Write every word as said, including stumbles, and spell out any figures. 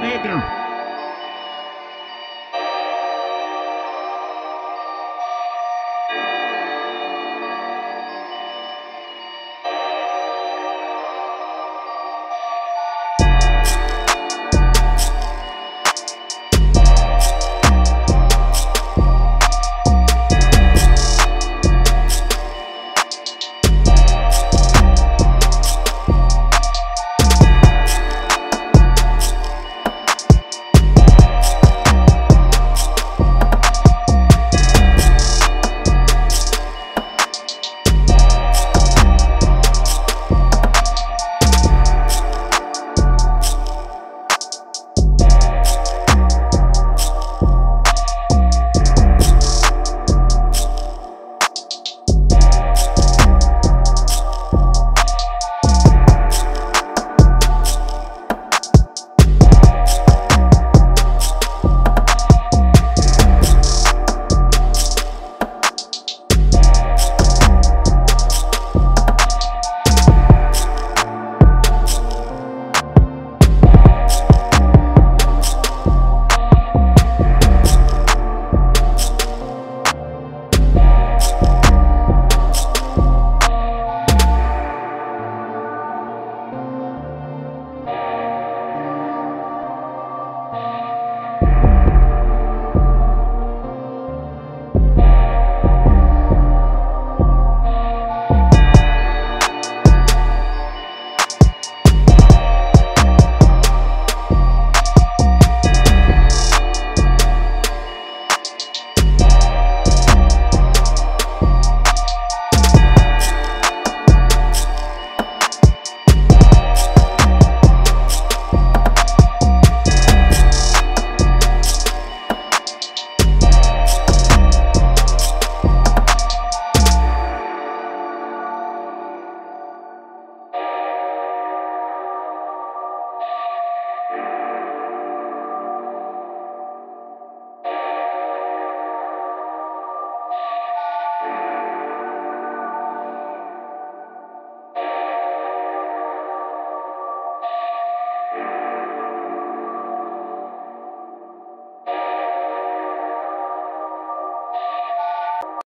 Nader.